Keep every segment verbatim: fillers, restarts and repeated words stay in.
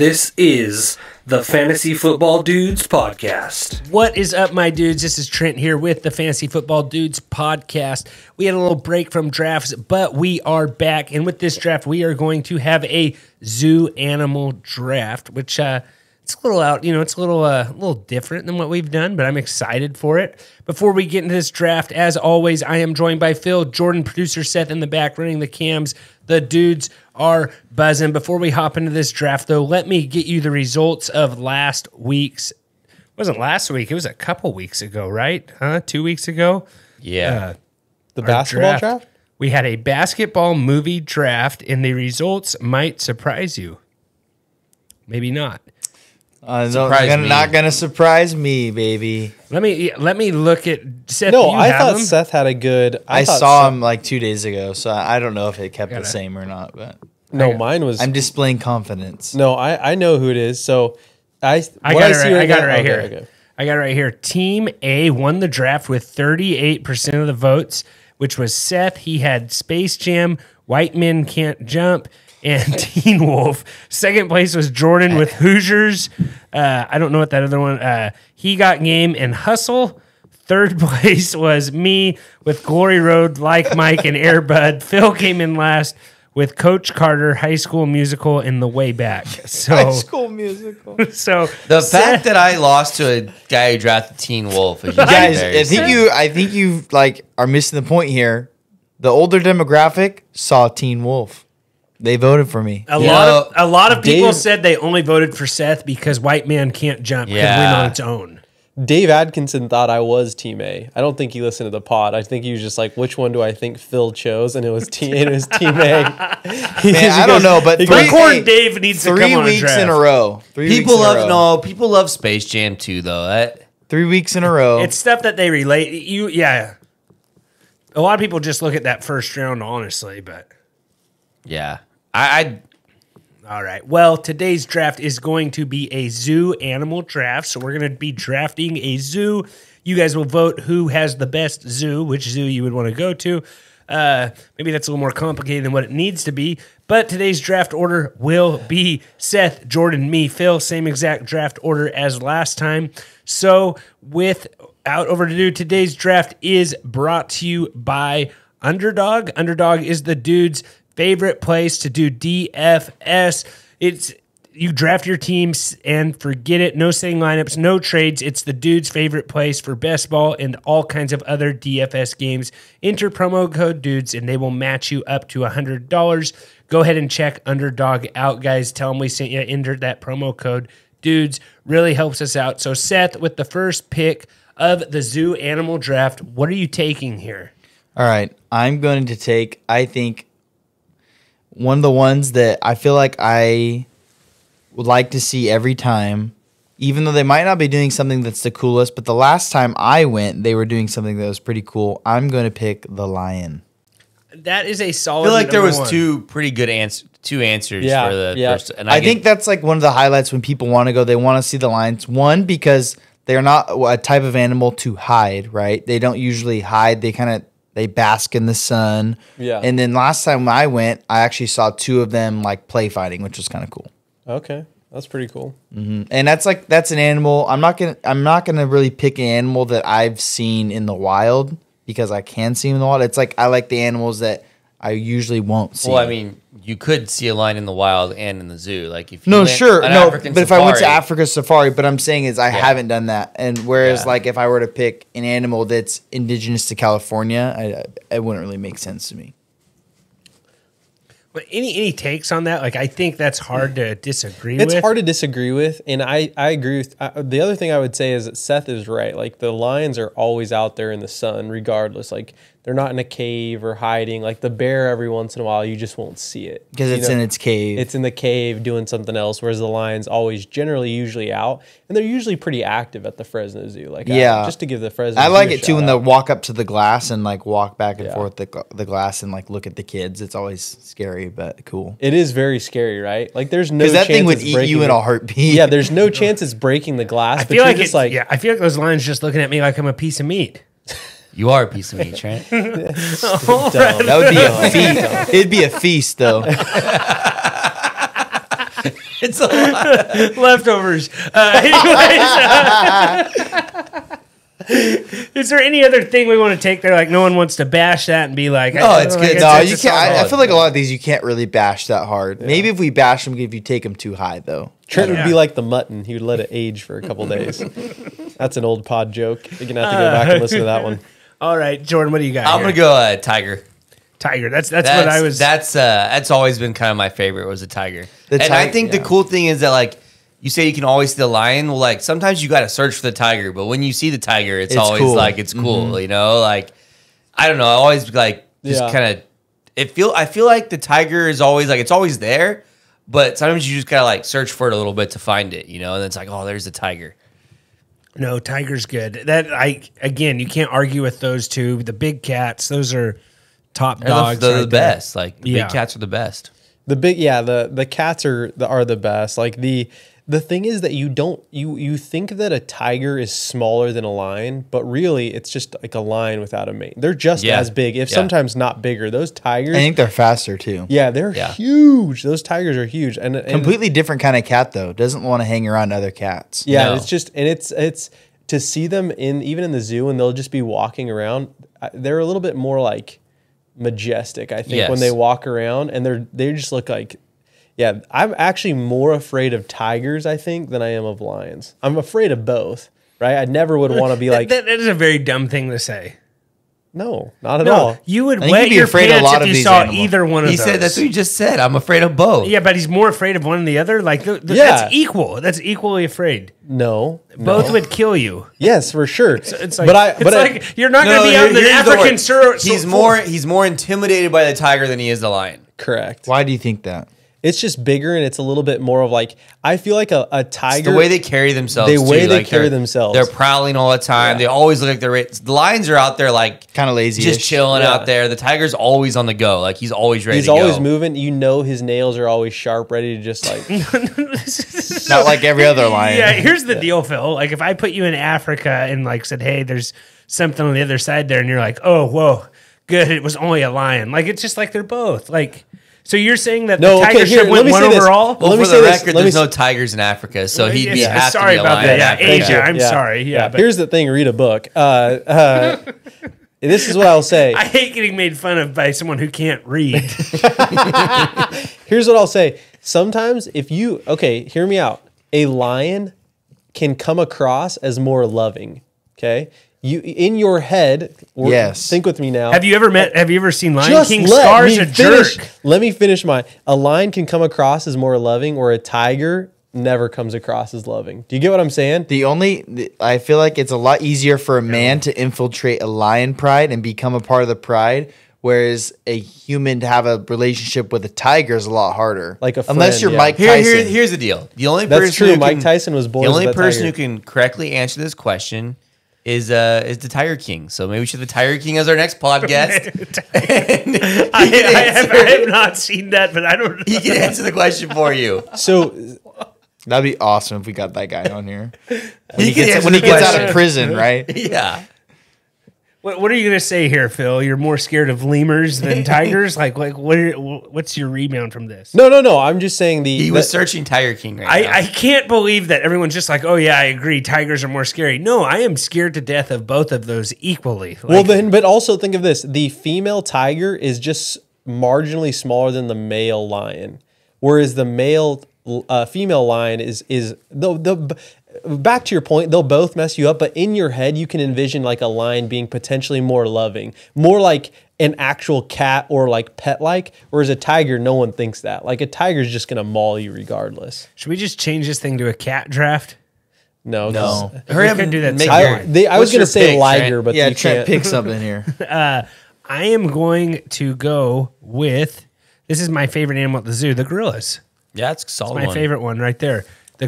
This is the Fantasy Football Dudes podcast. What is up, my dudes? This is Trent here with the Fantasy Football Dudes podcast. We had a little break from drafts, but we are back. And with this draft, we are going to have a zoo animal draft, which uh, it's a little out, you know, it's a little, uh, a little different than what we've done, but I'm excited for it. Before we get into this draft, as always, I am joined by Phil, Jordan, producer Seth in the back running the cams. The dudes are buzzing. Before we hop into this draft, though, let me get you the results of last week's. It wasn't last week. It was a couple weeks ago, right? Huh? Two weeks ago? Yeah. Uh, the basketball draft. draft? We had a basketball movie draft, and the results might surprise you. Maybe not. Uh, no, it's gonna, not going to surprise me, baby. Let me let me look at Seth. No, I thought him? Seth had a good. I, I saw Seth. him like two days ago, so I don't know if it kept the same or not. But no, mine was. I'm displaying confidence. No, I, I know who it is. So I I got it right, I got it right here. Okay. I got it right here. Team A won the draft with thirty-eight percent of the votes, which was Seth. He had Space Jam, White Men Can't Jump, and Teen Wolf. Second place was Jordan with Hoosiers. Uh, I don't know what that other one. Uh, he Got Game and Hustle. Third place was me with Glory Road, Like Mike, and Airbud. Phil came in last with Coach Carter, High School Musical, and The Way Back. So, High School Musical. So the Seth, fact that I lost to a guy who drafted Teen Wolf. Is guys, I think you. I think you like are missing the point here. The older demographic saw Teen Wolf. They voted for me. A yeah. lot of a lot of people Dave, said they only voted for Seth because White Man Can't Jump can yeah. win on its own. Dave Adkinson thought I was Team A. I don't think he listened to the pod. I think he was just like, which one do I think Phil chose? And it was, te it was Team A. Man, I don't goes, know, but three, hey, Dave needs three to come on weeks draft. in a row. Three people weeks in love a row. no. People love Space Jam too, though. That, three weeks in a row. It's stuff that they relate. You yeah. A lot of people just look at that first round honestly, but yeah. I, I all right. Well, today's draft is going to be a zoo animal draft, so we're going to be drafting a zoo. You guys will vote who has the best zoo, which zoo you would want to go to. Uh, maybe that's a little more complicated than what it needs to be, but today's draft order will be Seth, Jordan, me, Phil, same exact draft order as last time. So without overdue, today's draft is brought to you by Underdog. Underdog is the dude's favorite place to do D F S. It's you draft your teams and forget it. No sitting lineups, no trades. It's the dude's favorite place for best ball and all kinds of other D F S games. Enter promo code dudes and they will match you up to one hundred dollars. Go ahead and check Underdog out, guys. Tell them we sent you. Enter that promo code dudes. Really helps us out. So Seth, with the first pick of the zoo animal draft, what are you taking here? All right, I'm going to take, I think, one of the ones that I feel like I would like to see every time, even though they might not be doing something that's the coolest, but the last time I went, they were doing something that was pretty cool. I'm going to pick the lion. That is a solid. I feel like there was one. two pretty good answers, two answers yeah, for the yeah. first. And I, I think that's like one of the highlights when people want to go, they want to see the lions. One, because they're not a type of animal to hide, right? They don't usually hide. They kind of They bask in the sun. Yeah. And then last time I went, I actually saw two of them like play fighting, which was kind of cool. Okay. That's pretty cool. Mm-hmm. And that's like that's an animal. I'm not gonna I'm not gonna really pick an animal that I've seen in the wild because I can see them in the wild. It's like I like the animals that I usually won't see. Well, I mean, you could see a lion in the wild and in the zoo. Like if you No, sure. No, African but safari, if I went to Africa safari, but I'm saying is I yeah. haven't done that. And whereas yeah. like if I were to pick an animal that's indigenous to California, I, it wouldn't really make sense to me. But any any takes on that? Like I think that's hard to disagree it's with. It's hard to disagree with, and I I agree with I, the other thing I would say is that Seth is right. Like the lions are always out there in the sun regardless. Like they're not in a cave or hiding. Like the bear every once in a while you just won't see it. Because it's know? in its cave. It's in the cave doing something else, whereas the lion's always generally usually out, and they're usually pretty active at the Fresno Zoo. Like yeah. I, just to give the Fresno I Zoo like it too when out. they walk up to the glass and like walk back and yeah. forth the the glass and like look at the kids. It's always scary. But cool. It is very scary, right? Like there's no chance that thing would eat you in a heartbeat. Yeah, there's no chance it's breaking the glass. I feel but like it's like yeah. I feel like those lions just looking at me like I'm a piece of meat. You are a piece of meat, Trent. Oh, that would be a feast. It'd be a feast, though. It's a lot. Leftovers. Uh, anyways. Uh, is there any other thing we want to take there? Like, no one wants to bash that and be like, oh, it's good. No, you can't. I, I feel like a lot of these you can't really bash that hard. Yeah. Maybe if we bash them, if you take them too high, though. Trent would yeah. be like the mutton. He would let it age for a couple days. That's an old pod joke. You're going to have to go back and listen to that one. All right, Jordan, what do you got? I'm going to go uh, tiger. Tiger. That's, that's that's what I was. That's uh, that's always been kind of my favorite was a tiger. The and I think yeah. the cool thing is that, like, you say you can always see the lion. Well, like, sometimes you got to search for the tiger, but when you see the tiger, it's, it's always cool. like, it's cool, mm-hmm. you know? Like, I don't know. I always, like, just yeah. kind of, it feel, I feel like the tiger is always, like, it's always there, but sometimes you just got to, like, search for it a little bit to find it, you know? And it's like, oh, there's the tiger. No, tiger's good. That, I, again, you can't argue with those two. The big cats, those are top dogs. They're the, they're right the best. There. Like, the yeah. big cats are the best. The big, yeah, the, the cats are the, are the best. Like, the, The thing is that you don't you you think that a tiger is smaller than a lion, but really it's just like a lion without a mane. They're just yeah. as big, if yeah. sometimes not bigger. Those tigers, I think they're faster too. Yeah, they're yeah. huge. Those tigers are huge, and, and completely different kind of cat though. Doesn't want to hang around other cats. Yeah, no. It's just and it's it's to see them in even in the zoo, and they'll just be walking around. They're a little bit more like majestic, I think, yes. when they walk around, and they're they just look like. Yeah, I'm actually more afraid of tigers, I think, than I am of lions. I'm afraid of both, right? I never would want to be like... That, that, that is a very dumb thing to say. No, not at no, all. You would wet you'd your afraid pants a lot if of you saw animals. Either one of he those. He said, that's what you just said. I'm afraid of both. Yeah, but he's more afraid of one than the other? Like, th th yeah. that's equal. That's equally afraid. No. Both no. would kill you. Yes, for sure. It's, it's like, but I, but it's I, like you're not no, going to be out in an African... Sur he's, more, he's more intimidated by the tiger than he is the lion. Correct. Why do you think that? It's just bigger and it's a little bit more of like, I feel like a, a tiger. It's the way they carry themselves. The way too. they like carry themselves. They're prowling all the time. Yeah. They always look like they're, the lions are out there like. Kind of lazy. Just chilling yeah. out there. The tiger's always on the go. Like he's always ready he's to go. He's always moving. You know his nails are always sharp, ready to just like. Not like every other lion. Yeah, here's the yeah. deal, Phil. Like if I put you in Africa and like said, hey, there's something on the other side there. And you're like, oh, whoa, good. It was only a lion. Like it's just like they're both like. So you're saying that no, the tiger okay, here, should win one overall? Well, let me for the record, there's no tigers in Africa, so he'd be yeah, happy sorry to be about that. Yeah, Asia, I'm yeah. sorry. Yeah, yeah. But here's the thing: read a book. Uh, uh, this is what I'll say. I hate getting made fun of by someone who can't read. Here's what I'll say: sometimes if you okay, hear me out. A lion can come across as more loving. Okay. You in your head, or yes. think with me now. Have you ever met? Have you ever seen Lion King? Scar's a finish, jerk. Let me finish mine. A lion can come across as more loving, or a tiger never comes across as loving. Do you get what I'm saying? The only I feel like it's a lot easier for a man yeah. to infiltrate a lion pride and become a part of the pride, whereas a human to have a relationship with a tiger is a lot harder. Like a friend, unless you're yeah. Mike Tyson. Here, here, here's the deal. The only that's person true. Who Mike can, Tyson was born. The only person tiger. Who can correctly answer this question. Is uh is the Tiger King? So maybe we should have the Tiger King as our next podcast. I, I, have, I have not seen that, but I don't know. He can answer the question for you. So that'd be awesome if we got that guy on here. When he, he gets, when he gets out of prison, right? Yeah. What What are you gonna say here, Phil? You're more scared of lemurs than tigers. Like like what? Are, what's your rebound from this? No no no. I'm just saying the he the, was searching Tiger King right I, now. I can't believe that everyone's just like, oh yeah, I agree. Tigers are more scary. No, I am scared to death of both of those equally. Like, well then, but also think of this: the female tiger is just marginally smaller than the male lion, whereas the male uh, female lion is is the the. Back to your point, they'll both mess you up, but in your head, you can envision like a lion being potentially more loving, more like an actual cat or like pet-like, whereas a tiger, no one thinks that. Like a tiger's just going to maul you regardless. Should we just change this thing to a cat draft? No. No. Hurry up and do that. I, they, I was going to say pick, liger, Trent? But yeah, you can't. Pick something here. uh, I am going to go with, this is my favorite animal at the zoo, the gorillas. Yeah, that's a solid. That's my one. favorite one right there.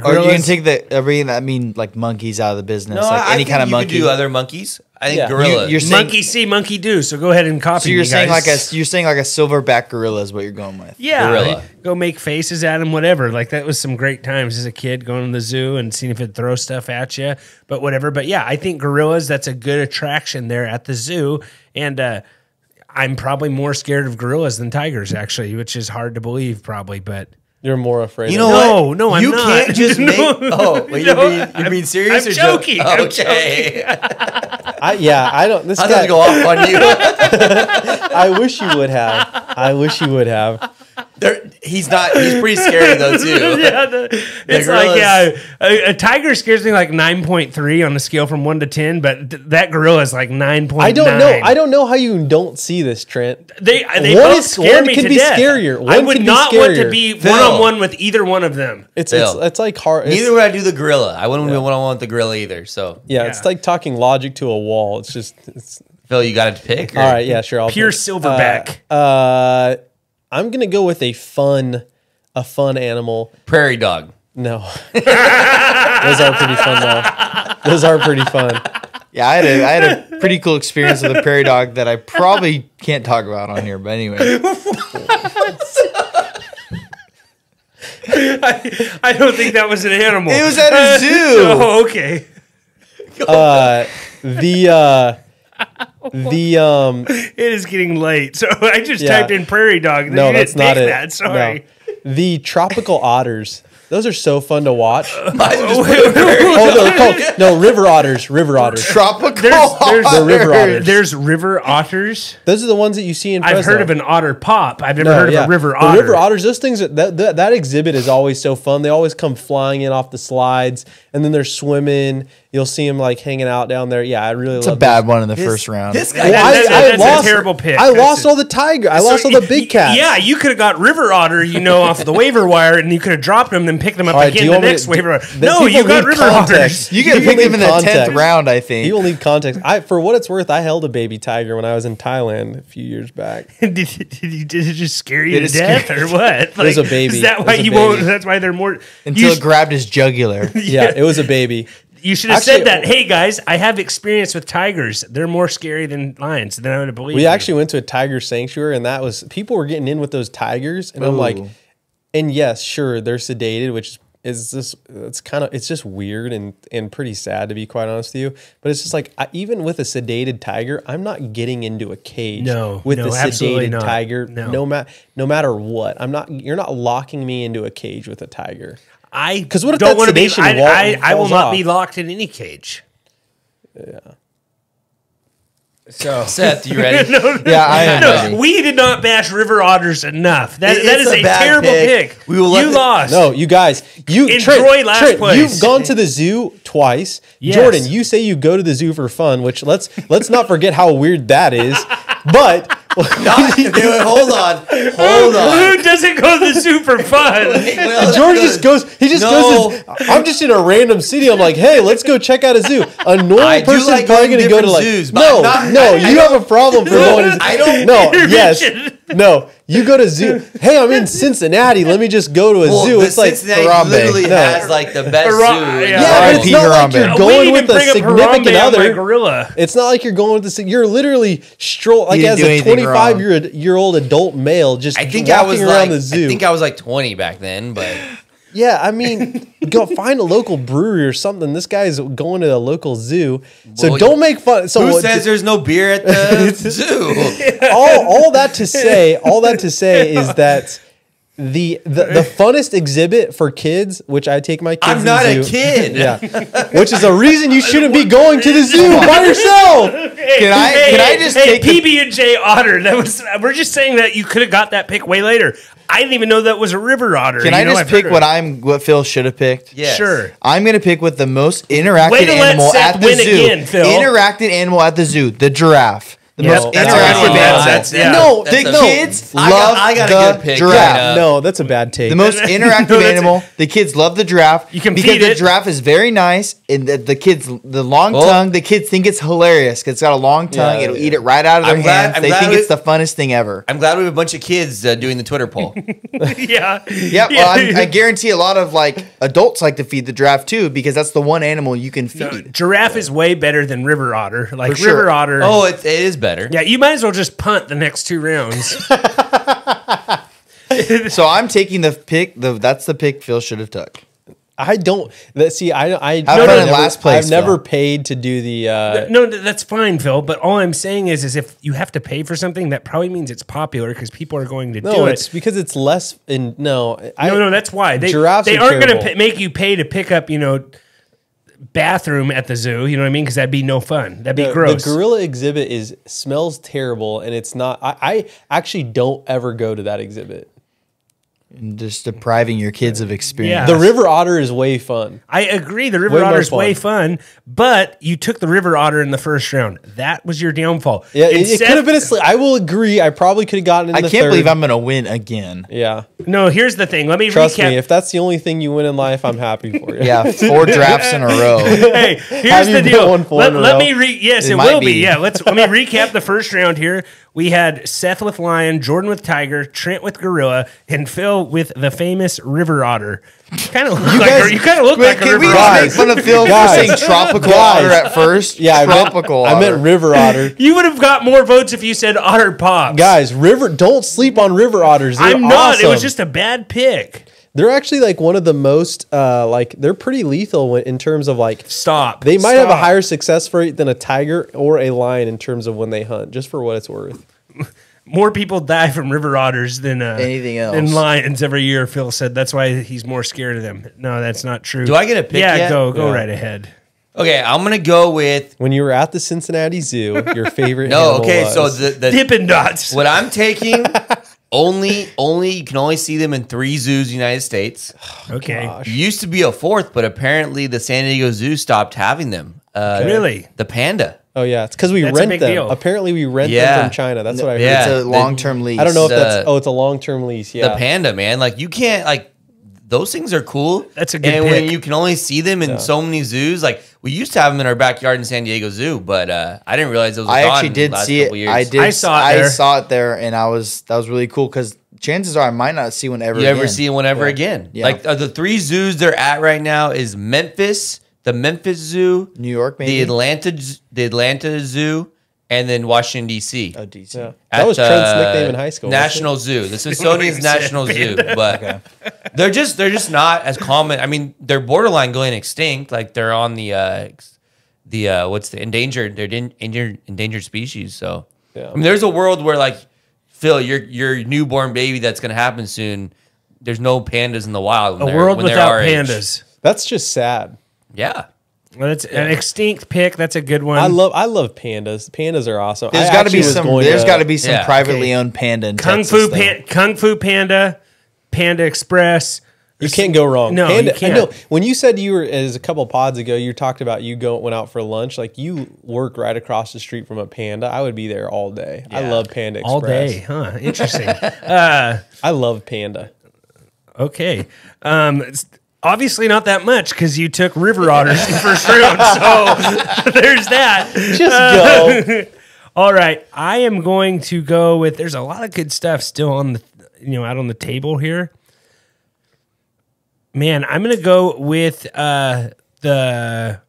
Or you can take the, I mean, I mean, like monkeys out of the business, no, like I any kind of you monkey. You could do other monkeys. I think yeah. gorillas. You, you're saying, monkey see, monkey do. So go ahead and copy. So you're me, saying guys. like a, you're saying like a silverback gorilla is what you're going with. Yeah, gorilla. Go make faces at him, whatever. Like that was some great times as a kid going to the zoo and seeing if it throw stuff at you, but whatever. But yeah, I think gorillas. That's a good attraction there at the zoo, and uh, I'm probably more scared of gorillas than tigers, actually, which is hard to believe, probably, but. You're more afraid. You know of what? No, no, I'm you not. You can't just make. Oh, wait, no, you're, being, you're being serious? I'm or joking. Jo I'm okay. Joking. I, yeah, I don't. This I guy, thought I'd go off on you. I wish you would have. I wish you would have. There, he's not. He's pretty scary though too. Yeah, the, the it's gorillas. Like yeah, a, a tiger scares me like nine point three on a scale from one to ten, but th that gorilla is like nine point. I don't nine. Know. I don't know how you don't see this, Trent. They they one both is, scare one me could to be death. Scarier. One I would could not be want to be Phil. One on one with either one of them. It's it's, it's like hard. It's, neither would I do the gorilla. I wouldn't yeah. be one on one with the gorilla either. So yeah, yeah, it's like talking logic to a wall. It's just it's, Phil. You got to pick. Or? All right. Yeah. Sure. I'll pure pick. Silverback. Uh. uh I'm going to go with a fun, a fun animal. Prairie dog. No. Those are pretty fun, though. Those are pretty fun. Yeah, I had, a, I had a pretty cool experience with a prairie dog that I probably can't talk about on here, but anyway. I, I don't think that was an animal. It was at a zoo. Uh, oh, okay. Uh, the... Uh, The um, it is getting late, so I just yeah. typed in prairie dog. No, you that's not it. That. Sorry, no. The tropical otters. Those are so fun to watch. Uh, oh no, no, river otters, river otters. Tropical. There's, there's otters. River otters. There's river otters. Those are the ones that you see in. Fresno. I've heard of an otter pop. I've never no, heard of yeah. a river otter. The river otters. Those things. That, that that exhibit is always so fun. They always come flying in off the slides, and then they're swimming. You'll see him like hanging out down there. Yeah, I really. It's love a bad this. One in the this, first round. This guy. Well, that, I, that's I lost, a terrible pick. I lost all the tiger. I lost so, all the big cats. Yeah, you could have got river otter, you know, off the waiver wire, and you could have dropped them, then picked them up right, again the next to, waiver. Do, no, you got river otters. You could pick them in the tenth round, I think. You will need context. I, for what it's worth, I held a baby tiger when I was in Thailand a few years back. did, did, you, did it just scare you did to death or what? It was a baby. Is that why you won't? That's why they're more until it grabbed his jugular. Yeah, it was a baby. You should have actually said that. Hey guys, I have experience with tigers. They're more scary than lions. Then I would have believed. We you. Actually went to a tiger sanctuary, and that was people were getting in with those tigers, and ooh. I'm like, and yes, sure, they're sedated, which is this. It's kind of it's just weird and and pretty sad to be quite honest with you. But it's just like I, even with a sedated tiger, I'm not getting into a cage. No, with no, the sedated not. Tiger, no, no matter no matter what, I'm not. You're not locking me into a cage with a tiger. I because what if don't want to be. I, I, I will not off? Be locked in any cage. Yeah. So Seth, you ready? no, no, yeah, I am. No, ready. We did not bash river otters enough. That it, that is a, a terrible pick. pick. We will you the, lost. No, you guys, you enjoy Trent, last Trent, place. You've gone to the zoo twice. Yes. Jordan, you say you go to the zoo for fun, which let's let's not forget how weird that is, but. Not, wait, hold on, hold on. Who doesn't go to the zoo for fun? Wait, well, George just goes. He just no. goes. As, I'm just in a random city. I'm like, hey, let's go check out a zoo. A normal I person's like probably going to go to like. Zoos, no, not, no, I, you I have a problem for going. To, I don't. No, yes, no. You go to zoo. Hey, I'm in Cincinnati. Let me just go to a well, zoo. It's like Cincinnati literally no. has like the best Harambe. Zoo. Yeah, yeah but it's not Harambe. Like you're going with a significant Harambe other. Gorilla. It's not like you're going with the. You're literally stroll like as a twenty-five year old adult male just I think walking I was around like, the zoo. I think I was like twenty back then, but yeah, I mean, go find a local brewery or something. This guy's going to a local zoo, so well, don't make fun. So who says there's no beer at the zoo? All, all that to say, all that to say is that the the, the funnest exhibit for kids, which I take my kids. I'm to not the zoo, a kid. Yeah, which is a reason you shouldn't be going to the zoo by yourself. Hey, can I hey, can I just hey, take P B and J otter? That was we're just saying that you could have got that pick way later. I didn't even know that was a river otter. Can you I know, just I've pick what I'm what Phil should have picked? Yes. Sure. I'm going to pick with the most interacted animal at the zoo. Again, Phil. Interacted animal at the zoo, the giraffe. The yep, most that's interactive animal. That's, that's, yeah, no, that's the a, kids I love got, I got the a good pick giraffe. Right no, that's a bad take. The most interactive no, animal. A, the kids love the giraffe. You can because the it. Giraffe is very nice, and the, the kids, the long well, tongue. The kids think it's hilarious because it's got a long tongue. Yeah, it'll yeah. eat it right out of their I'm hands. Glad, they think we, it's the funnest thing ever. I'm glad we have a bunch of kids uh, doing the Twitter poll. yeah, yeah. Well, I'm, I guarantee a lot of like adults like to feed the giraffe too because that's the one animal you can feed. Giraffe is way better than river otter. Like river otter. Oh, it is. Better. Yeah, you might as well just punt the next two rounds. So I'm taking the pick. The, that's the pick Phil should have took. I don't that see I I I've, no, no, last place, I've never paid to do the uh no, no that's fine, Phil, but all I'm saying is is if you have to pay for something, that probably means it's popular because people are going to no, do it. It's because it's less in no I, No no that's why they giraffes they aren't going to make you pay to pick up, you know, bathroom at the zoo, you know what I mean? Because that'd be no fun. That'd be the, gross. The gorilla exhibit is smells terrible and it's not I, I actually don't ever go to that exhibit. And just depriving your kids of experience. Yeah. The river otter is way fun. I agree. The river otter is way fun, but you took the river otter in the first round. That was your downfall. Yeah, Instead, it could have been a slip. I will agree. I probably could have gotten in the I can't third. believe I'm going to win again. Yeah. No, here's the thing. Let me Trust recap. Trust me, if that's the only thing you win in life, I'm happy for you. Yeah, four drafts in a row. Hey, here's the deal. Let, let me re Yes, it, it will be. be. Yeah, let's let me recap the first round here. We had Seth with lion, Jordan with tiger, Trent with gorilla, and Phil with the famous river otter. Kind of look you like guys, you kind of look wait, like a river otter. Make fun of Phil for saying tropical guys. otter at first. Yeah, tropical. I meant, otter. I meant river otter. You would have got more votes if you said otter pops. Guys, river. Don't sleep on river otters. They're I'm not. Awesome. It was just a bad pick. They're actually like one of the most uh, like they're pretty lethal in terms of like stop. They might stop. have a higher success rate than a tiger or a lion in terms of when they hunt. Just for what it's worth, more people die from river otters than uh, anything else. Than lions every year. Phil said that's why he's more scared of them. No, that's not true. Do I get a pick? Yeah, yet? go go yeah. right ahead. Okay, I'm gonna go with when you were at the Cincinnati Zoo. Your favorite? No, okay, was. so the, the Dippin' Dots. What I'm taking. Only, only you can only see them in three zoos in the United States. Oh, okay. Gosh. Used to be a fourth, but apparently the San Diego Zoo stopped having them. Uh, really? The panda. Oh, yeah. It's because we that's rent them. Deal. Apparently we rent yeah. them from China. That's no, what I heard. Yeah. It's a long-term lease. I don't know if that's... Oh, it's a long-term lease, yeah. The panda, man. Like, you can't... like. Those things are cool. That's a good And pick. When you can only see them in yeah. so many zoos. Like, we used to have them in our backyard in San Diego Zoo, but uh, I didn't realize those were I gone actually did last see it. Years. I did. I saw it I there. saw it there, and I was that was really cool because chances are I might not see one ever you again. You ever see one ever yeah. again. Yeah. Like, uh, the three zoos they're at right now is Memphis, the Memphis Zoo. New York, maybe. The Atlanta, the Atlanta Zoo. And then Washington, D C Oh, D C Yeah. That was Trent's uh, nickname in high school. National Zoo. The Smithsonian's National Zoo. But okay. they're just they're just not as common. I mean, they're borderline going extinct. Like they're on the uh, the uh, what's the endangered they're endangered endangered species. So yeah. I mean, there's a world where like Phil, your your newborn baby that's gonna happen soon. There's no pandas in the wild. When a world when without pandas. Age. That's just sad. Yeah. Well, it's an extinct pick. That's a good one. I love I love pandas. Pandas are awesome. There's got to be some There's got to be some yeah, privately okay. owned panda in Kung Texas Fu Pan, Kung Fu Panda, Panda Express. You can't go wrong. No, panda, you can't. I know. When you said you were as a couple pods ago, you talked about you go went out for lunch. Like you work right across the street from a panda. I would be there all day. Yeah. I love Panda Express. All day, huh? Interesting. uh, I love panda. Okay. Um Obviously not that much because you took river otters in the first round, so there's that. Just go. Uh, all right, I am going to go with. There's a lot of good stuff still on the, you know, out on the table here. Man, I'm gonna go with uh, the.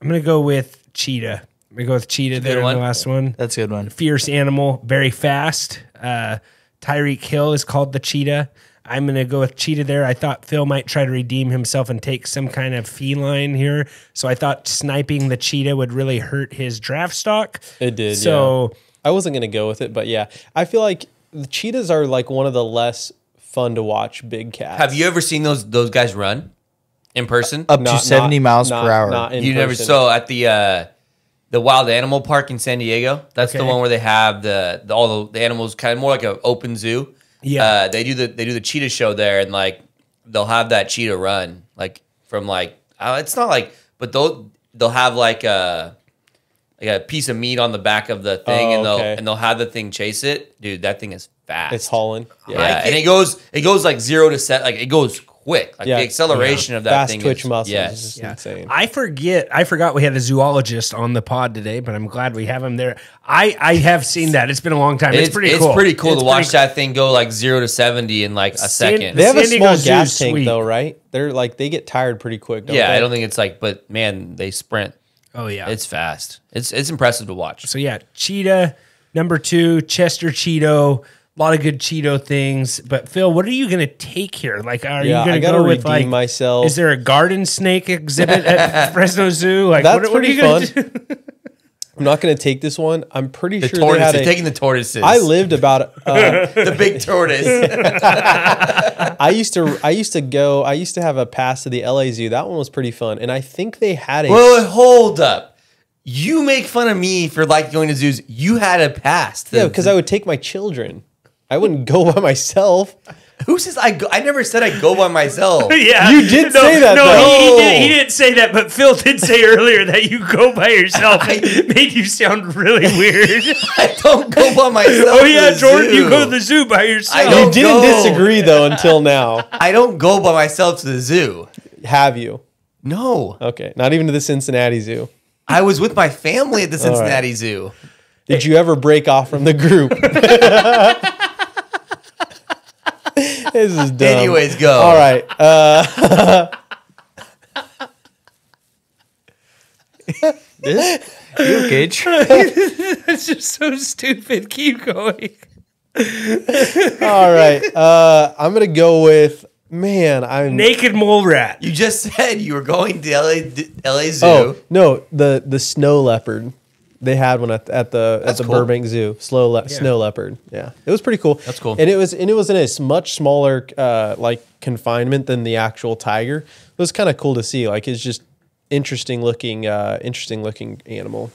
I'm gonna go with cheetah. I'm gonna go with cheetah there in the last one. That's a good one. Fierce animal, very fast. Uh, Tyreek Hill is called the cheetah. I'm going to go with cheetah there. I thought Phil might try to redeem himself and take some kind of feline here. So I thought sniping the cheetah would really hurt his draft stock. It did, So yeah. I wasn't going to go with it, but yeah. I feel like the cheetahs are like one of the less fun to watch big cats. Have you ever seen those those guys run in person? Up not, to seventy not, miles not, per hour. Not in you person. Never saw at the... Uh, The Wild Animal Park in San Diego. That's okay. the one where they have the, the all the, the animals kind of more like an open zoo. Yeah, uh, they do the they do the cheetah show there, and like they'll have that cheetah run like from like uh, it's not like but they'll they'll have like a like a piece of meat on the back of the thing, oh, and they'll okay. and they'll have the thing chase it. Dude, that thing is fast. It's hauling. Yeah, yeah. and it goes it goes like zero to set like it goes. Quick, like yeah. the acceleration yeah. of that fast thing twitch is, muscles. Yes. Is yeah. insane. I forget. I forgot we had a zoologist on the pod today, but I'm glad we have him there. I I have seen that. It's been a long time. It's, it's pretty. It's cool. pretty cool it's to pretty watch cool. that thing go like zero to seventy in like a second. San, they have San a small Diego gas Zoo's tank sweet. though, right? They're like they get tired pretty quick. Don't yeah, they? I don't think it's like, but man, they sprint. Oh yeah, it's fast. It's it's impressive to watch. So yeah, cheetah number two, Chester Cheeto. A lot of good Cheeto things, but Phil, what are you going to take here? Like, are yeah, you going to go with like? Myself. Is there a garden snake exhibit at Fresno Zoo? Like, that's what, what are you going to do? I'm not going to take this one. I'm pretty the sure tortoise, they had a, taking the tortoises. I lived about uh, the big tortoise. I used to. I used to go. I used to have a pass to the L A Zoo. That one was pretty fun, and I think they had a. Well, hold up. You make fun of me for like going to zoos. You had a pass. To yeah, because I would take my children. I wouldn't go by myself. Who says I go? I never said I go by myself. Yeah, you did no, say that. No, he, he, did, he didn't say that. But Phil did say earlier that you go by yourself. I, it made you sound really weird. I don't go by myself. Oh yeah, Jordan, zoo. You go to the zoo by yourself. I you didn't go. disagree though until now. I don't go by myself to the zoo. Have you? No. Okay, not even to the Cincinnati Zoo. I was with my family at the Cincinnati right. Zoo. Did you ever break off from the group? This is dumb. Anyways, go. All right. Uh, this? You okay, Troy? That's just so stupid. Keep going. All right. Uh, I'm going to go with, man, I'm... Naked mole rat. You just said you were going to L A, L A Zoo. Oh, no, the, the snow leopard. They had one at, at the That's at the cool. Burbank Zoo, slow le yeah. snow leopard. Yeah, it was pretty cool. That's cool. And it was and it was in a much smaller uh, like confinement than the actual tiger. It was kind of cool to see. Like it's just interesting looking, uh, interesting looking animal,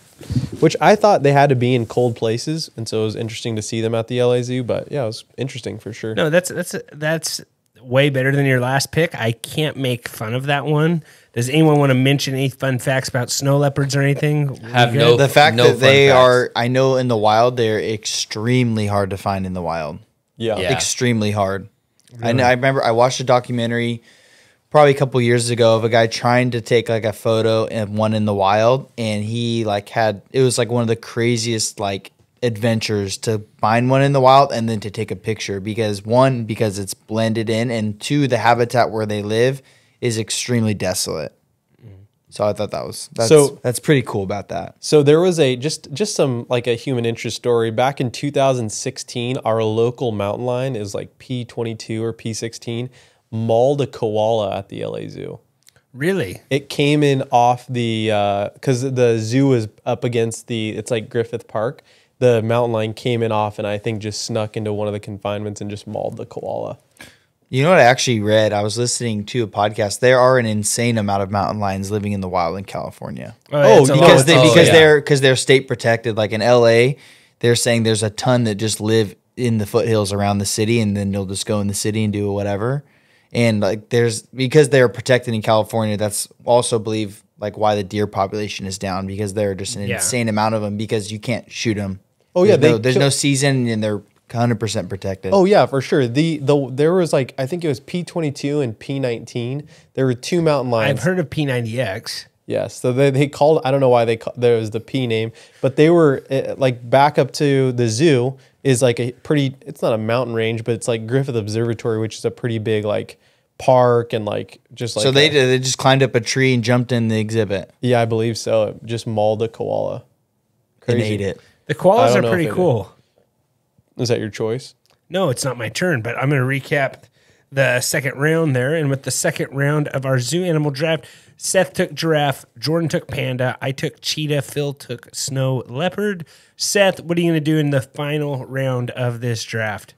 which I thought they had to be in cold places, and so it was interesting to see them at the L A Zoo. But yeah, it was interesting for sure. No, that's that's that's way better than your last pick. I can't make fun of that one. Does anyone want to mention any fun facts about snow leopards or anything? Have no, the fact no that they facts. are, I know in the wild, they're extremely hard to find in the wild. Yeah. yeah. Extremely hard. Really? I know, I remember I watched a documentary probably a couple years ago of a guy trying to take like a photo of one in the wild. And he like had, it was like one of the craziest like adventures to find one in the wild and then to take a picture because one, because it's blended in and two, the habitat where they live is extremely desolate. So I thought that was that's, so that's pretty cool about that. So there was a just just some like a human interest story back in two thousand sixteen. Our local mountain lion is like P twenty-two or P sixteen mauled a koala at the L A Zoo. Really? It came in off the uh, because the zoo is up against the it's like Griffith Park. The mountain lion came in off and I think just snuck into one of the confinements and just mauled the koala. You know what I actually read? I was listening to a podcast. There are an insane amount of mountain lions living in the wild in California. Oh, yeah, oh because they, because oh, yeah. they're because they're state protected. Like in L A, they're saying there's a ton that just live in the foothills around the city, and then they'll just go in the city and do whatever. And like there's because they're protected in California. That's also believe like why the deer population is down because there are just an yeah. insane amount of them because you can't shoot them. Oh yeah, there's, they, no, there's no season and they're one hundred percent protected. Oh yeah, for sure. The the there was like I think it was P twenty-two and P nineteen. There were two mountain lions. I've heard of P ninety X. Yeah, so they they called I don't know why they call, there was the P name, but they were uh, like back up to the zoo is like a pretty it's not a mountain range, but it's like Griffith Observatory, which is a pretty big like park and like just like So they a, they just climbed up a tree and jumped in the exhibit. Yeah, I believe so. It just mauled a koala. Crazy. And ate it. The koalas are pretty cool. Did. Is that your choice? No, it's not my turn, but I'm going to recap the second round there. And with the second round of our zoo animal draft, Seth took giraffe, Jordan took panda, I took cheetah, Phil took snow leopard. Seth, what are you going to do in the final round of this draft?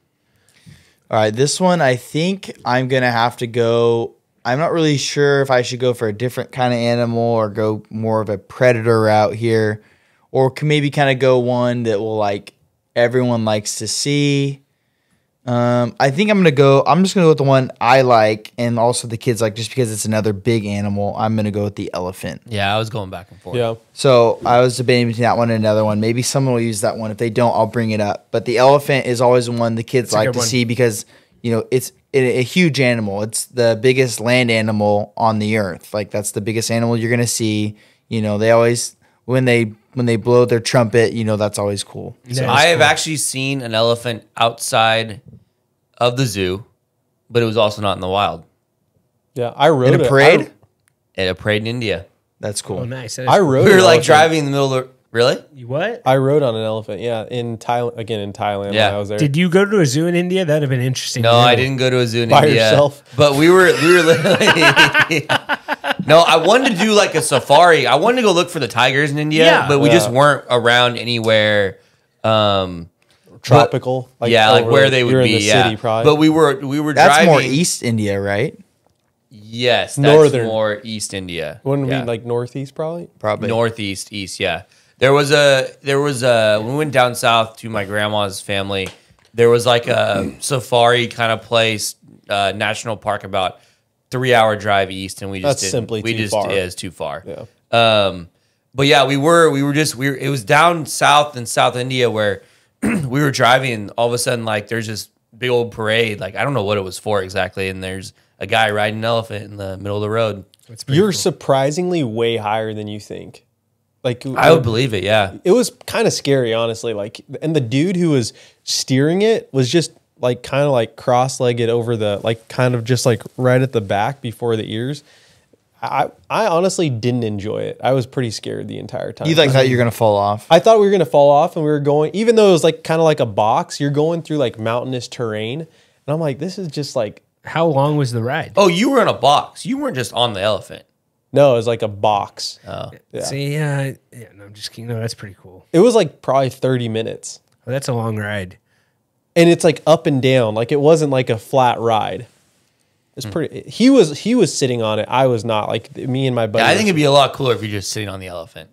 All right, this one, I think I'm going to have to go. I'm not really sure if I should go for a different kind of animal or go more of a predator route here, or can maybe kind of go one that will like, everyone likes to see. Um, I think I'm going to go, I'm just going to go with the one I like and also the kids like just because it's another big animal. I'm going to go with the elephant. Yeah, I was going back and forth. Yeah. So I was debating between that one and another one. Maybe someone will use that one. If they don't, I'll bring it up. But the elephant is always the one the kids like to see because, you know, it's a, a huge animal. It's the biggest land animal on the earth. Like that's the biggest animal you're going to see. You know, they always, when they when they blow their trumpet, you know, that's always cool. So that I have cool. actually seen an elephant outside of the zoo, but it was also not in the wild. Yeah, I rode in a parade. At a parade in India. That's cool. Oh, nice. That I rode. We were like elephant. driving in the middle of Really? You what? I rode on an elephant. Yeah, in Thailand again in Thailand. Yeah, when I was there. Did you go to a zoo in India? That'd have been interesting. No, I didn't go to a zoo in India. By yourself. But we were we were literally. Yeah. No, I wanted to do like a safari. I wanted to go look for the tigers in India, yeah. but we yeah. just weren't around anywhere. Um, Tropical, but, like, yeah, like where they would be. The yeah, city, probably. But we were we were that's driving. That's more East India, right? Yes, that's Northern. more East India. Wouldn't yeah. we like northeast, probably? Probably northeast, east. Yeah, there was a there was a when we went down south to my grandma's family. There was like a safari kind of place, uh, national park about. Three-hour drive east, and we just that's simply we too just far. is too far. Yeah, um, but yeah, we were we were just we were, it was down south in South India where we were driving, and all of a sudden, like there's this big old parade. Like I don't know what it was for exactly, and there's a guy riding an elephant in the middle of the road. You're cool. surprisingly way higher than you think. Like I would it, believe it. Yeah, it was kind of scary, honestly. Like, and the dude who was steering it was just. Like kind of like cross-legged over the like kind of just like right at the back before the ears. I I honestly didn't enjoy it. I was pretty scared the entire time. You like thought you were gonna fall off? I thought we were gonna fall off, and we were going. Even though it was like kind of like a box, you're going through like mountainous terrain, and I'm like, this is just like. How long was the ride? Oh, you were in a box. You weren't just on the elephant. No, it was like a box. Oh, yeah. See, yeah, yeah. No, I'm just kidding. No, that's pretty cool. It was like probably thirty minutes. Well, that's a long ride. And it's like up and down. Like it wasn't like a flat ride. It's pretty. Mm. He was he was sitting on it. I was not. Like me and my buddy. Yeah, I think it'd be a lot cooler if you're just sitting on the elephant.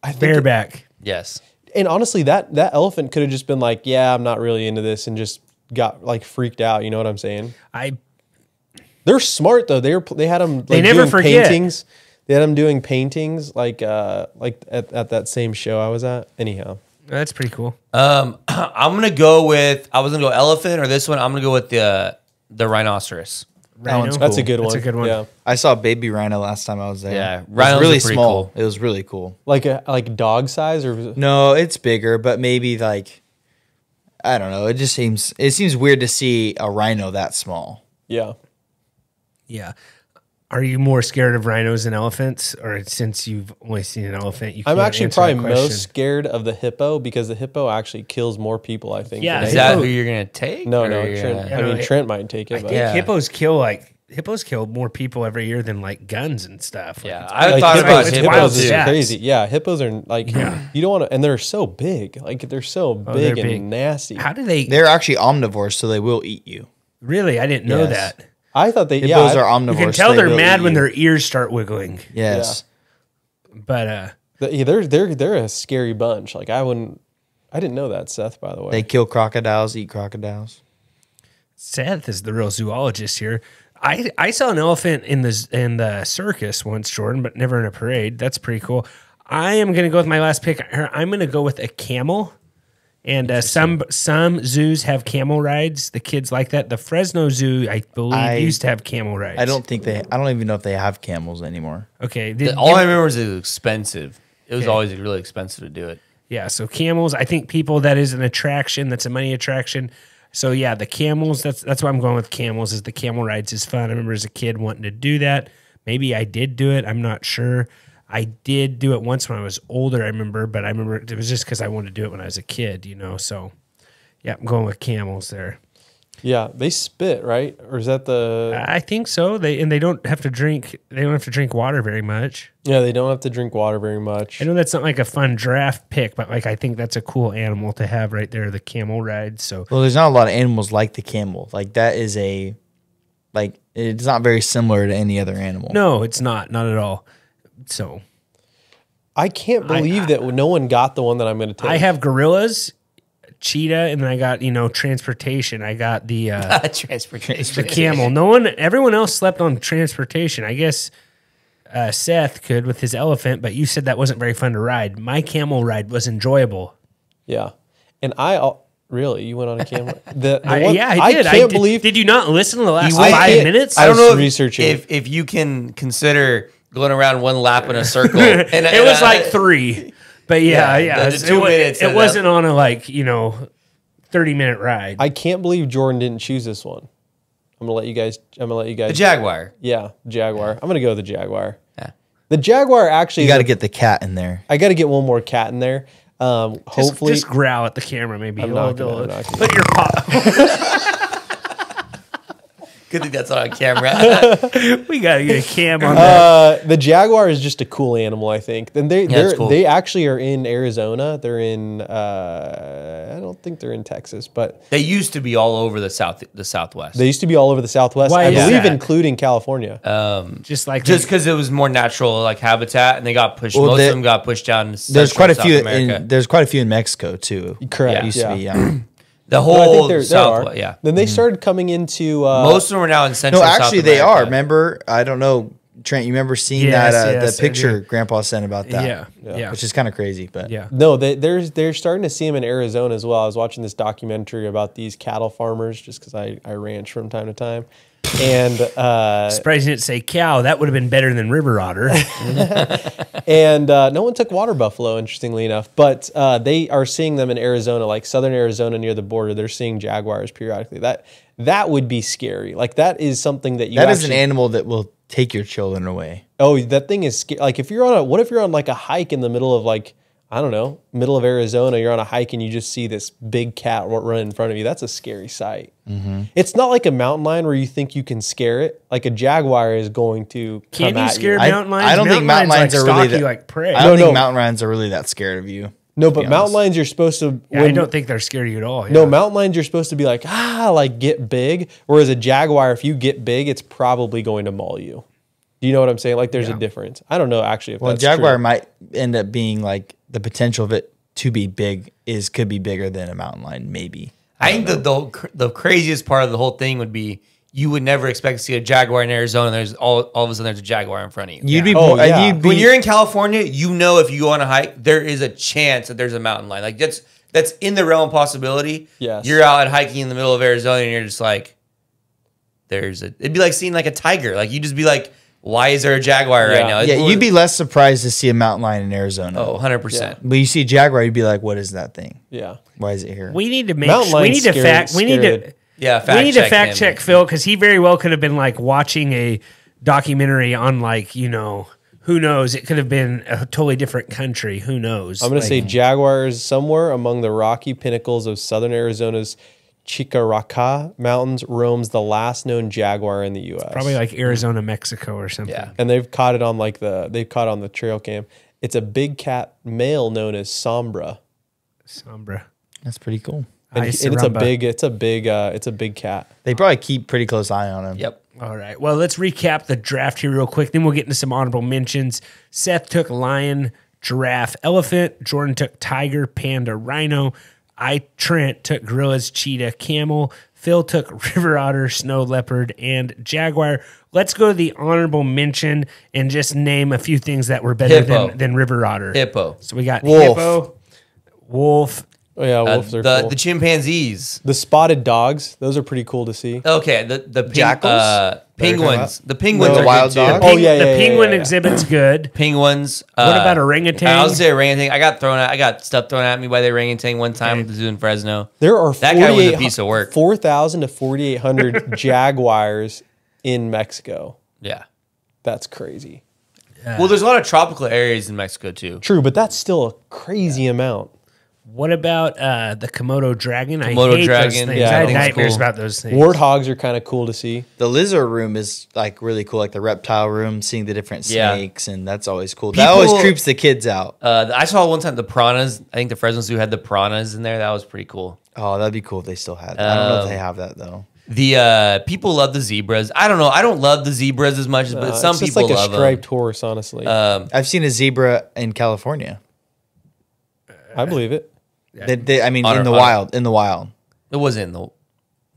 I think bareback. It, yes. And honestly, that that elephant could have just been like, "Yeah, I'm not really into this," and just got like freaked out. You know what I'm saying? I. They're smart though. They were they had them. Like, they never doing forget. Paintings. They had them doing paintings like uh like at at that same show I was at. Anyhow. That's pretty cool. Um, I'm gonna go with I was gonna go elephant or this one. I'm gonna go with the the rhinoceros. Rhino. That one's cool. That's a good one. That's a good one. Yeah. I saw baby rhino last time I was there. Yeah, rhino really small. Cool. It was really cool. Like a like dog size or no? It's bigger, but maybe like I don't know. It just seems it seems weird to see a rhino that small. Yeah. Yeah. Are you more scared of rhinos than elephants, or since you've only seen an elephant, you? Can't I'm actually probably most scared of the hippo because the hippo actually kills more people. I think. Yeah, is that hippo. Who you're gonna take? No, no. Trent, gonna, I mean, I, Trent might take it. I but. Think yeah. hippos kill like hippos kill more people every year than like guns and stuff. Yeah, like, I like, thought hippos, about hippos is crazy. Yeah, hippos are like yeah. you don't want to, and they're so big. Like they're so big oh, they're and big. nasty. How do they? They're actually omnivores, so they will eat you. Really, I didn't know yes. that. I thought they, hippos yeah, are omnivores. You can tell they're mad when their ears start wiggling. Yes, yeah. but uh, they're they're they're a scary bunch. Like I wouldn't, I didn't know that, Seth. By the way, they kill crocodiles, eat crocodiles. Seth is the real zoologist here. I I saw an elephant in the in the circus once, Jordan, but never in a parade. That's pretty cool. I am gonna go with my last pick. I'm gonna go with a camel. And uh, some some zoos have camel rides. The kids like that. The Fresno Zoo, I believe, I, used to have camel rides. I don't think they. I don't even know if they have camels anymore. Okay. The, all I remember is it was expensive. It was okay. always really expensive to do it. Yeah. So camels. I think people that is an attraction. That's a money attraction. So yeah, the camels. That's that's why I'm going with camels. Is the camel rides is fun. I remember as a kid wanting to do that. Maybe I did do it. I'm not sure. I did do it once when I was older, I remember, but I remember it was just because I wanted to do it when I was a kid, you know? So, yeah, I'm going with camels there. Yeah, they spit, right? Or is that the... I think so. They And they don't have to drink They don't have to drink water very much. Yeah, they don't have to drink water very much. I know that's not like a fun draft pick, but like I think that's a cool animal to have right there, the camel ride. So, well, there's not a lot of animals like the camel. Like that is a... Like it's not very similar to any other animal. No, it's not. Not at all. So, I can't believe I, I, that no one got the one that I'm going to take. I have gorillas, cheetah, and then I got you know transportation. I got the uh, transportation, the camel. No one, everyone else slept on transportation. I guess uh, Seth could with his elephant, but you said that wasn't very fun to ride. My camel ride was enjoyable. Yeah, and I. Uh, Really, you went on a camel? The, the I, one, yeah, I did. I can't I did, believe. Did you not listen to the last five I minutes? I don't know if, if if you can consider going around one lap in a circle. And, it and was I, like three, but yeah, yeah. yeah. The, the two it minutes it, it wasn't on a like you know thirty minute ride. I can't believe Jordan didn't choose this one. I'm gonna let you guys. I'm gonna let you guys. The Jaguar. Yeah, Jaguar. Yeah. I'm gonna go with the Jaguar. The jaguar actually... You got to get the cat in there. I got to get one more cat in there. Um, just, hopefully... Just growl at the camera, maybe. I'm not gonna, I'm not gonna. Put your paw... Good thing that's on camera. We got to get a cam on that. Uh, the jaguar is just a cool animal, I think. And they yeah, cool. they actually are in Arizona. They're in... Uh, I don't think they're in Texas, but... They used to be all over the south, the Southwest. They used to be all over the Southwest. Why I believe that? Including California. Um, just like just because it was more natural like habitat, and they got pushed. Well, most they, of them got pushed down to there's quite a South few in, There's quite a few in Mexico, too. Correct. Yeah. Used yeah. to be, yeah. The whole well, I think they're, South, there are. yeah. Then they started coming into uh, most of them are now in Central. No, actually, South they America. are. Remember, I don't know, Trent. You remember seeing yes, that uh, yes, the picture Grandpa sent about that? Yeah, yeah, yeah. Which is kind of crazy, but yeah. No, they, they're they're starting to see them in Arizona as well. I was watching this documentary about these cattle farmers, just because I I ranch from time to time, and uh, surprised you didn't say cow. That would have been better than river otter. And uh, no one took water buffalo, interestingly enough, but uh, they are seeing them in Arizona, like southern Arizona near the border. They're seeing jaguars periodically. That that would be scary. Like that is something that you that actually, is an animal that will take your children away. Oh, that thing is scary. Like if you're on a what if you're on like a hike in the middle of like I don't know middle of Arizona. You're on a hike and you just see this big cat run in front of you. That's a scary sight. Mm-hmm. It's not like a mountain lion where you think you can scare it. Like a jaguar is going to come at you. Can you scare mountain lions? I, I don't mountain think mountain lions, lions are like really that, like prey. I don't no, think no. mountain lions are really that scared of you. No, but mountain lions you're supposed to. When, yeah, I don't think they're scared of you at all. Yeah. No, mountain lions you're supposed to be like ah, like get big. Whereas a jaguar, if you get big, it's probably going to maul you. Do you know what I'm saying? Like there's yeah. a difference. I don't know actually. If well, that's a jaguar true. might end up being like the potential of it to be big is could be bigger than a mountain lion maybe. I, I think the, the the craziest part of the whole thing would be you would never expect to see a jaguar in Arizona. And there's all all of a sudden there's a jaguar in front of you. You'd yeah. be, oh, yeah. you'd be when you're in California, you know if you go on a hike, there is a chance that there's a mountain lion. Like that's that's in the realm of possibility. Yes. You're out hiking in the middle of Arizona and you're just like, there's a. It'd be like seeing like a tiger. Like you'd just be like. Why is there a jaguar yeah. right now? Yeah, you'd be less surprised to see a mountain lion in Arizona. Oh, one hundred percent. Yeah. But you see a jaguar, you'd be like, what is that thing? Yeah. Why is it here? We need to make sure. We need to fact we need to yeah, fact we need to fact check Phil cuz he very well could have been like watching a documentary on like, you know, who knows? It could have been a totally different country. Who knows? I'm going like, to say jaguars somewhere among the rocky pinnacles of southern Arizona's Chiricahua Mountains roams the last known jaguar in the U S It's probably like Arizona, Mexico, or something. Yeah. And they've caught it on like the they've caught on the trail cam. It's a big cat male known as Sombra. Sombra, that's pretty cool. And, and it's a big, it's a big, uh, it's a big cat. They probably keep pretty close eye on him. Yep. All right. Well, let's recap the draft here real quick. Then we'll get into some honorable mentions. Seth took lion, giraffe, elephant. Jordan took tiger, panda, rhino. I, Trent, took gorillas, cheetah, camel. Phil took river otter, snow leopard, and jaguar. Let's go to the honorable mention and just name a few things that were better than, than river otter. Hippo. So we got wolf. hippo, wolf. Oh, yeah, wolves uh, are the, cool. The chimpanzees. The spotted dogs. Those are pretty cool to see. Okay, the, the jackals. Uh, penguins. The penguins no, are wild dogs. Oh, yeah, yeah, The yeah, penguin yeah, yeah. exhibit's good. Penguins. Uh, what about orangutan? I was there orangutan. I got thrown at, I got stuff thrown at me by the orangutan one time okay. at the zoo in Fresno. There are that guy was a piece of work. four thousand to forty-eight hundred jaguars in Mexico. Yeah. That's crazy. Yeah. Well, there's a lot of tropical areas in Mexico, too. True, but that's still a crazy yeah. amount. What about uh, the Komodo dragon? Komodo I hate dragon. Those things. Yeah, I had nightmares cool. about those things. Warthogs are kind of cool to see. The lizard room is like really cool, like the reptile room, seeing the different snakes, yeah. and that's always cool. People, that always creeps the kids out. Uh, I saw one time the piranhas. I think the Fresno Zoo had the piranhas in there. That was pretty cool. Oh, that'd be cool if they still had that. Um, I don't know if they have that, though. The uh, people love the zebras. I don't know. I don't love the zebras as much, no, but some it's just people like love them. It's like a striped horse, honestly. Um, I've seen a zebra in California. I believe it. They, they, I mean, honor, in the honor. wild, in the wild. It was in the.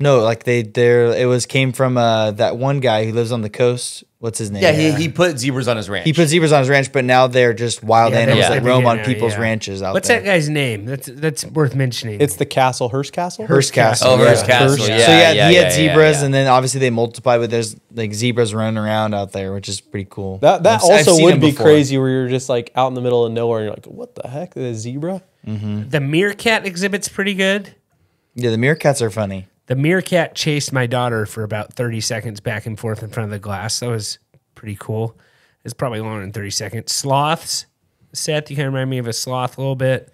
No, like they, there. It was came from uh, that one guy who lives on the coast. What's his name? Yeah, he, he put zebras on his ranch. He put zebras on his ranch, but now they're just wild yeah, animals yeah. that roam on people's yeah. ranches out What's there. What's that guy's name? That's that's worth mentioning. It's the castle, Hearst Castle. Hearst Castle. Oh, Hearst Castle. Yeah. Yeah. So yeah, yeah, he had yeah, zebras, yeah, yeah. and then obviously they multiplied. But there's like zebras running around out there, which is pretty cool. That that I've, also I've would be before. crazy, where you're just like out in the middle of nowhere, and you're like, what the heck, is a zebra? Mm-hmm. The meerkat exhibit's pretty good. Yeah, the meerkats are funny. The meerkat chased my daughter for about thirty seconds back and forth in front of the glass. That was pretty cool. It's probably longer than thirty seconds. Sloths. Seth, you kind of remind me of a sloth a little bit.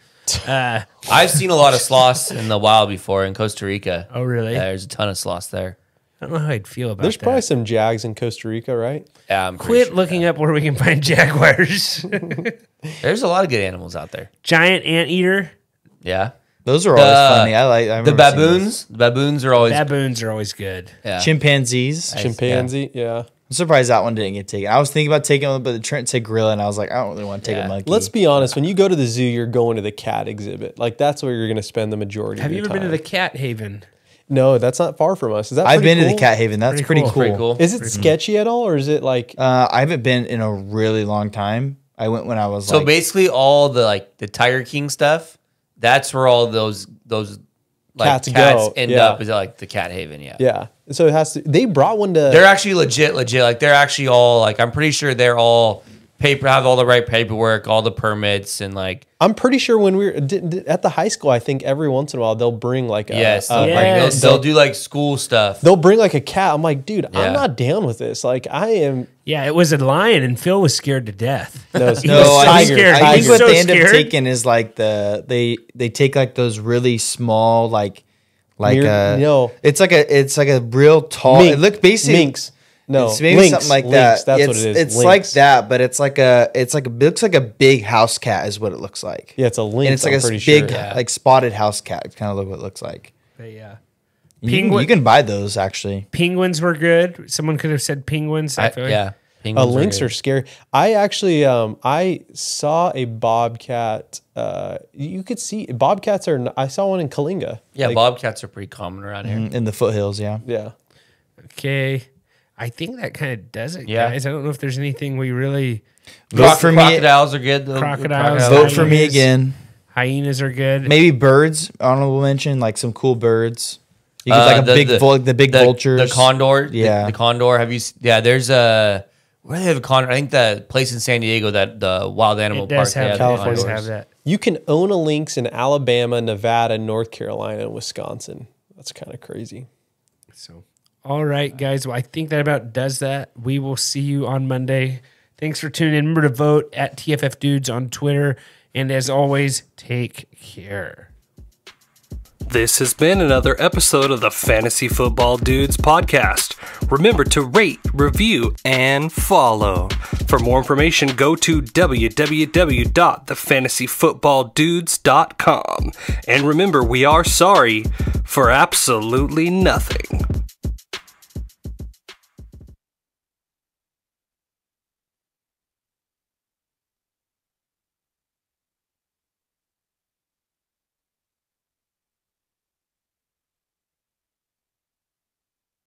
Uh, I've seen a lot of sloths in the wild before in Costa Rica. Oh, really? Yeah, there's a ton of sloths there. I don't know how I'd feel about There's that. There's probably some jags in Costa Rica, right? Yeah, I'm Quit sure looking that. up where we can find jaguars. There's a lot of good animals out there. Giant anteater. Yeah. Those are always the, funny. I like I the baboons. The baboons are always baboons are always good. Yeah. Chimpanzees. I, Chimpanzee, yeah. yeah. I'm surprised that one didn't get taken. I was thinking about taking one, but the Trent said gorilla, and I was like, I don't really want to take yeah. a monkey. Let's be honest. When you go to the zoo, you're going to the cat exhibit. Like, that's where you're going to spend the majority Have of your time. Have you ever been to the Cat Haven? No, that's not far from us. Is that I've been cool? to the Cat Haven. That's pretty, pretty, cool. Cool. pretty cool. Is it pretty sketchy cool. at all, or is it like... Uh, I haven't been in a really long time. I went when I was so like... So basically all the like the Tiger King stuff, that's where all those... those Like cats, cats go. end yeah. up is like the Cat Haven, yeah. Yeah. So it has to. They brought one to. They're actually legit, legit. Like they're actually all like. I'm pretty sure they're all paper have all the right paperwork, all the permits, and like. I'm pretty sure when we were did, did, at the high school, I think every once in a while they'll bring like a. Yes. Uh, yes. Like they'll, they'll do like school stuff. They'll bring like a cat. I'm like, dude, yeah. I'm not down with this. Like I am. Yeah, it was a lion, and Phil was scared to death. No, no, so I think what so they end scared. up taking is like the they they take like those really small like like Weird, a, no, it's like a it's like a real tall. Mink. It looks basically minks. No, it's maybe Lynx. something like Lynx, that. That's it's, what it is. It's Lynx. like that, but it's like a it's like a, it looks like a big house cat is what it looks like. Yeah, it's a lynx. And it's like I'm a pretty big sure. yeah. like spotted house cat. It's kind of what it looks like. But yeah. Penguin. You can buy those actually. Penguins were good. Someone could have said penguins. I feel I, like. Yeah, penguins uh, lynx are, are scary. I actually, um, I saw a bobcat. Uh, you could see bobcats are. I saw one in Kalinga. Yeah, like, bobcats are pretty common around here in the foothills. Yeah, yeah. Okay, I think that kind of does it, yeah. guys. I don't know if there's anything we really. Vote for me. Crocodiles are good. Though. Crocodiles. Vote for me again. Hyenas are good. Maybe birds. Honorable mention, like some cool birds. You get like uh, a the, big, the, the big the, vultures, the condor, yeah, the, the condor. Have you? Yeah, there's a where do they have a condor? I think the place in San Diego that the Wild Animal Park have California have that. You can own a lynx in Alabama, Nevada, North Carolina, and Wisconsin. That's kind of crazy. So, all right, guys. Well, I think that about does that. We will see you on Monday. Thanks for tuning in. Remember to vote at T F F Dudes on Twitter, and as always, take care. This has been another episode of the Fantasy Football Dudes podcast. Remember to rate, review, and follow. For more information, go to w w w dot the fantasy football dudes dot com. And remember, we are sorry for absolutely nothing.